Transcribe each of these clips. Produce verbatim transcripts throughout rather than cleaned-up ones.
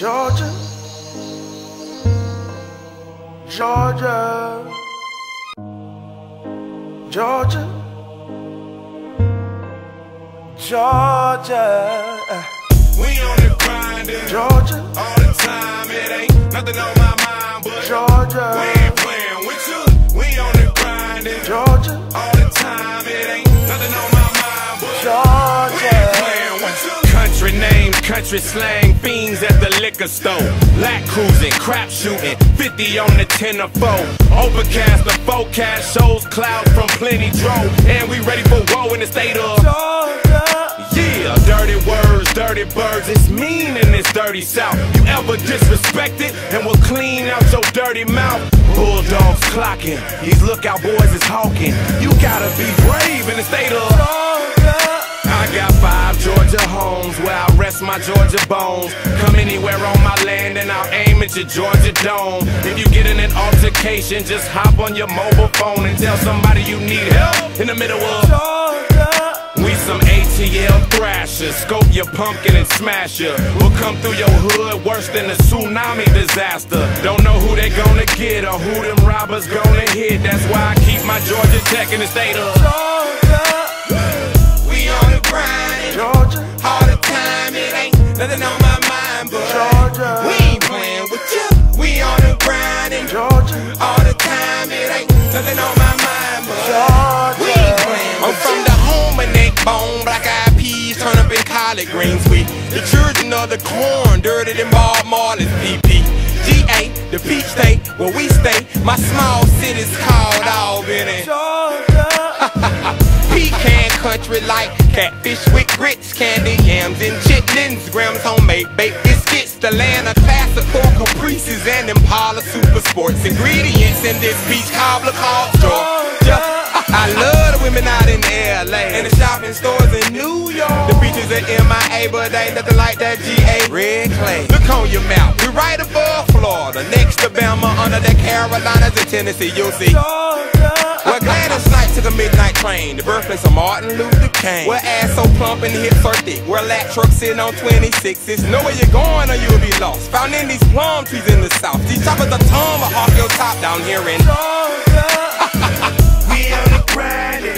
Georgia, Georgia, Georgia, Georgia. We on the grind, Georgia, all the time. It ain't nothing on my mind, but Georgia, we ain't playing with you. We on the grind, Georgia, all the time. It ain't nothing on my mind, but Georgia, we ain't playing with you. Country name, country slang, fiends at the liquor store. Lack cruising, crap shooting, fifty on the ten or four. Overcast, the forecast shows clouds from plenty drove, and we ready for woe in the state of Georgia. Yeah, dirty words, dirty birds, it's mean in this dirty South. You ever disrespect it, and we'll clean out your dirty mouth. Bulldogs clocking, these lookout boys is hawking. You gotta be brave in the state of Georgia. I got five Georgia homes where I rest my Georgia bones. Come anywhere on my land and I'll aim at your Georgia dome. If you get in an altercation, just hop on your mobile phone and tell somebody you need help in the middle of Georgia. We some A T L thrashers, scope your pumpkin and smash ya. We'll come through your hood worse than a tsunami disaster. Don't know who they gonna get or who them robbers gonna hit. That's why I keep my Georgia Tech in the state of Georgia. We on the grind, Georgia, all the time. It ain't nothing on my mind, but Georgia, we ain't playing with you. We on the grind, Georgia, all the time. It ain't nothing on my mind, but Georgia, we ain't playing with you. Bone, black-eyed peas, turn up in collard greens. We the children of the corn, dirty than Bob Marley's P P. G A, the peach state, where we stay. My small city's called Albany. Pecan country like catfish with grits, candy yams and chitlins, grams, homemade baked biscuits, the land of classical caprices and Impala super sports ingredients in this peach cobbler called Georgia. I love the women out in L A and the shopping stores in New York. The beaches at M I A, but ain't nothing like that G A red clay. Look on your map, we're right above Florida, next to Bama, under the Carolinas and Tennessee. You'll see Georgia. Well, Gladys Knight took a midnight train, the birthplace of Martin Luther King. Where ass so plump and hips are thick, where lat trucks sitting on twenty-sixes. Know where you're going or you'll be lost. Found in these plum trees in the South. These choppers are tongue will hawk your top down here in Georgia.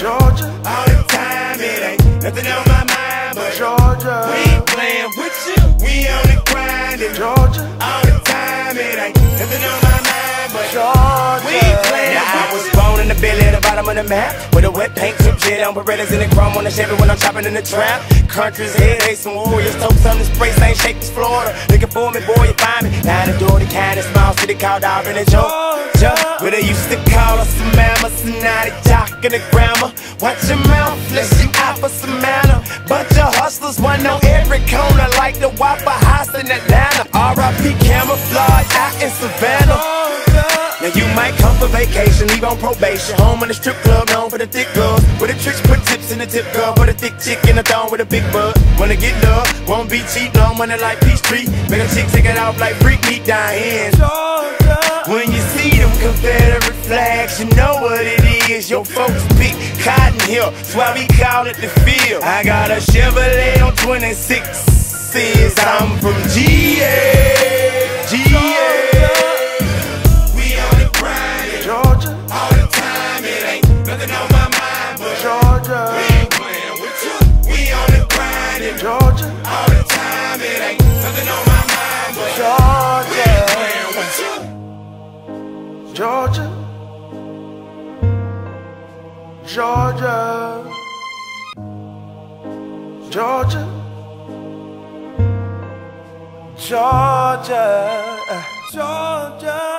Georgia, all the time. It ain't nothing on my mind, but Georgia, we ain't playing with you. We on the grind, Georgia, all the time. It ain't nothing on my mind, but Georgia, we ain't playing with you. I was born in the belly at the bottom of the map, with a wet paint drip jet on Berettas and the chrome on the Chevy when I'm chopping in the trap. Country's headaches and warriors, tote something to spray, same shape as Florida. Looking for me, boy, you find me. Down the door, the kind of small city called Albany, Georgia, where they used to call us a mama, so now they jockin' the grammar. Watch your mouth, flesh you out for some manner. Bunch of hustlers, one on every corner, like the Whopper House in Atlanta. R I P camouflage out in Savannah. Now you might come for vacation, leave on probation. Home in the strip club, known for the thick gloves, where the tricks put tips in the tip club, with a thick chick in the thong with a big butt. Wanna get love, won't be cheap, long money like Peachtree. Make a chick take it off like freak me dying. When you see them Confederate flags, you know what it is. Your folks pick cotton hill, that's why we call it the field. I got a Chevrolet on twenty-sixes. I'm from G A, G A. We on the grind, Georgia, all the time. It ain't nothing on my mind, but Georgia, we ain't playing with you. We on the grind, Georgia, all the time. It ain't nothing on my mind, but Georgia, we ain't playing with you. Georgia, Georgia, Georgia, Georgia, Georgia.